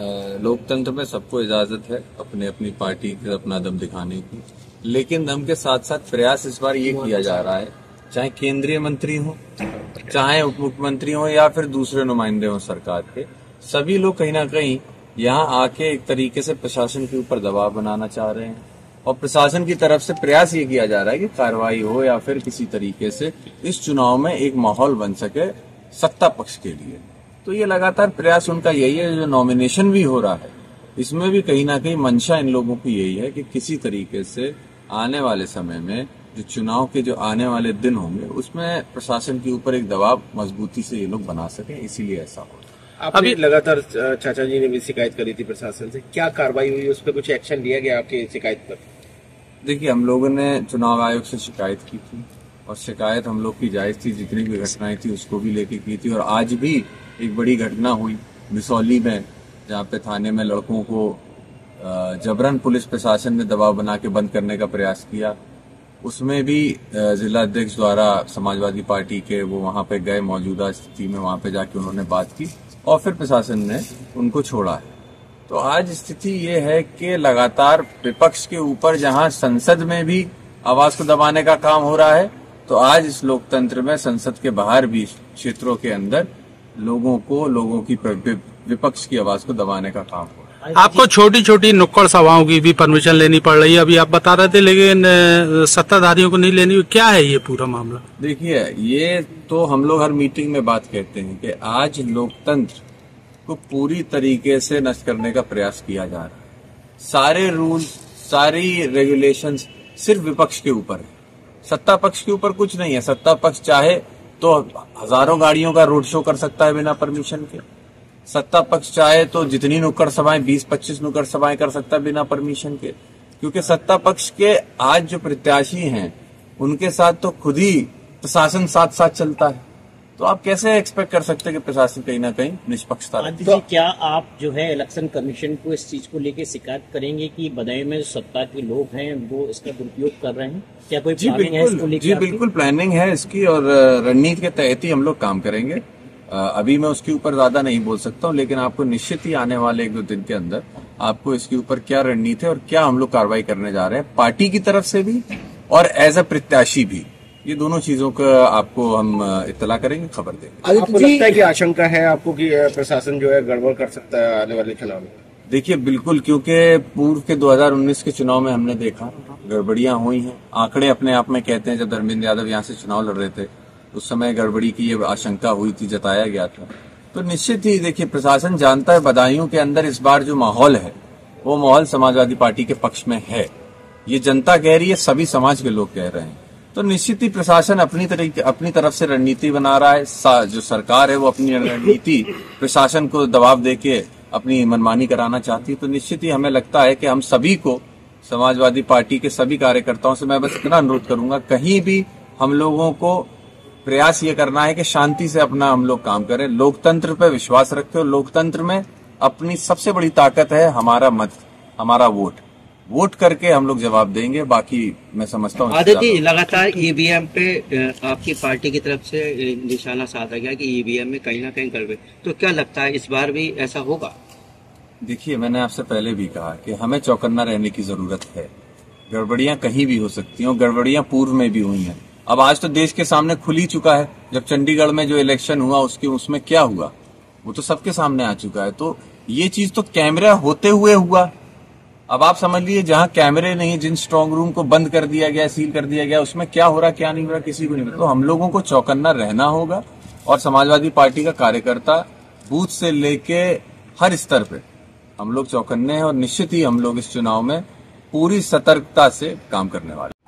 लोकतंत्र में सबको इजाजत है अपने अपनी पार्टी का अपना दम दिखाने की, लेकिन दम के साथ साथ प्रयास इस बार ये किया जा रहा है, चाहे केंद्रीय मंत्री हो, चाहे उप मुख्यमंत्री हो या फिर दूसरे नुमाइंदे हो सरकार के, सभी लोग कहीं ना कहीं यहाँ आके एक तरीके से प्रशासन के ऊपर दबाव बनाना चाह रहे हैं और प्रशासन की तरफ से प्रयास ये किया जा रहा है कि कार्रवाई हो या फिर किसी तरीके से इस चुनाव में एक माहौल बन सके सत्ता पक्ष के लिए। तो ये लगातार प्रयास उनका यही है, जो नॉमिनेशन भी हो रहा है इसमें भी कहीं ना कहीं मंशा इन लोगों की यही है कि किसी तरीके से आने वाले समय में जो चुनाव के जो आने वाले दिन होंगे उसमें प्रशासन के ऊपर एक दबाव मजबूती से ये लोग बना सके, इसीलिए ऐसा हो रहा है। अभी लगातार चाचा जी ने भी शिकायत करी थी प्रशासन से, क्या कार्रवाई हुई उस पर, कुछ एक्शन लिया गया आपकी शिकायत पर? देखिए, हम लोगों ने चुनाव आयोग से शिकायत की थी और शिकायत हम लोग की जायज थी, जितनी भी घटनाएं थी उसको भी लेके की थी। और आज भी एक बड़ी घटना हुई बिसौली में, जहाँ पे थाने में लड़कों को जबरन पुलिस प्रशासन ने दबाव बना के बंद करने का प्रयास किया। उसमें भी जिला अध्यक्ष द्वारा समाजवादी पार्टी के वो वहाँ पे गए, मौजूदा स्थिति में वहाँ पे जाके उन्होंने बात की और फिर प्रशासन ने उनको छोड़ा है। तो आज स्थिति ये है कि लगातार विपक्ष के ऊपर जहाँ संसद में भी आवाज को दबाने का काम हो रहा है, तो आज इस लोकतंत्र में संसद के बाहर भी क्षेत्रों के अंदर लोगों की विपक्ष की आवाज को दबाने का काम हो रहा है। आपको छोटी छोटी नुक्कड़ सभाओं की भी परमिशन लेनी पड़ रही है, अभी आप बता रहे थे, लेकिन सत्ताधारियों को नहीं लेनी, क्या है ये पूरा मामला? देखिए, ये तो हम लोग हर मीटिंग में बात कहते हैं कि आज लोकतंत्र को पूरी तरीके से नष्ट करने का प्रयास किया जा रहा है। सारे रूल्स, सारी रेगुलेशंस सिर्फ विपक्ष के ऊपर है, सत्ता पक्ष के ऊपर कुछ नहीं है। सत्ता पक्ष चाहे तो हजारों गाड़ियों का रोड शो कर सकता है बिना परमिशन के, सत्ता पक्ष चाहे तो जितनी नुक्कड़ सभाएं 20-25 नुक्कड़ सभाएं कर सकता है बिना परमिशन के, क्योंकि सत्ता पक्ष के आज जो प्रत्याशी हैं उनके साथ तो खुद ही प्रशासन साथ साथ चलता है। तो आप कैसे एक्सपेक्ट कर सकते हैं कि प्रशासन कहीं ना कहीं निष्पक्षता रहे? तो क्या आप जो है इलेक्शन कमीशन को इस चीज को लेकर शिकायत करेंगे कि बदायूं में सत्ता के लोग हैं वो इसका दुरुपयोग कर रहे हैं? क्या कोई प्लानिंग है इसको लेकर? जी बिल्कुल प्लानिंग है इसकी और रणनीति के तहत ही हम लोग काम करेंगे। अभी मैं उसके ऊपर ज्यादा नहीं बोल सकता हूँ, लेकिन आपको निश्चित ही आने वाले 1-2 दिन के अंदर आपको इसके ऊपर क्या रणनीति है और क्या हम लोग कार्रवाई करने जा रहे हैं, पार्टी की तरफ से भी और एज अ प्रत्याशी भी, ये दोनों चीजों का आपको हम इत्तला करेंगे, खबर देंगे। आपको लगता है कि आशंका है आपको कि प्रशासन जो है गड़बड़ कर सकता है आने वाले चुनाव में? देखिए बिल्कुल, क्योंकि पूर्व के 2019 के चुनाव में हमने देखा गड़बड़ियां हुई हैं, आंकड़े अपने आप में कहते हैं। जब धर्मेन्द्र यादव यहाँ से चुनाव लड़ रहे थे उस समय गड़बड़ी की ये आशंका हुई थी, जताया गया था। तो निश्चित ही देखिये, प्रशासन जानता है बदायूं के अंदर इस बार जो माहौल है वो माहौल समाजवादी पार्टी के पक्ष में है, ये जनता कह रही है, सभी समाज के लोग कह रहे हैं। तो निश्चित ही प्रशासन अपनी तरफ से रणनीति बना रहा है, जो सरकार है वो अपनी रणनीति प्रशासन को दबाव देके अपनी मनमानी कराना चाहती है। तो निश्चित ही हमें लगता है कि हम सभी को, समाजवादी पार्टी के सभी कार्यकर्ताओं से मैं बस इतना अनुरोध करूंगा, कहीं भी हम लोगों को प्रयास ये करना है कि शांति से अपना हम लोग काम करें, लोकतंत्र पर विश्वास रखें और लोकतंत्र में अपनी सबसे बड़ी ताकत है हमारा मत, हमारा वोट करके हम लोग जवाब देंगे। बाकी मैं समझता हूँ आदित्य जी, लगातार ईवीएम पे आपकी पार्टी की तरफ से निशाना साधा गया कि ईवीएम में कहीं ना कहीं गड़बड़, तो क्या लगता है इस बार भी ऐसा होगा? देखिए, मैंने आपसे पहले भी कहा कि हमें चौकन्ना रहने की जरूरत है, गड़बड़ियां कहीं भी हो सकती हैं, गड़बड़ियां पूर्व में भी हुई हैं। अब आज तो देश के सामने खुल ही चुका है, जब चंडीगढ़ में जो इलेक्शन हुआ उसमें क्या हुआ वो तो सबके सामने आ चुका है। तो ये चीज तो कैमरा होते हुए हुआ, अब आप समझ लीजिए जहाँ कैमरे नहीं, जिन स्ट्रांग रूम को बंद कर दिया गया, सील कर दिया गया, उसमें क्या हो रहा क्या नहीं हो रहा किसी को नहीं पता। तो हम लोगों को चौकन्ना रहना होगा और समाजवादी पार्टी का कार्यकर्ता बूथ से लेके हर स्तर पे हम लोग चौकन्ने हैं और निश्चित ही हम लोग इस चुनाव में पूरी सतर्कता से काम करने वाले।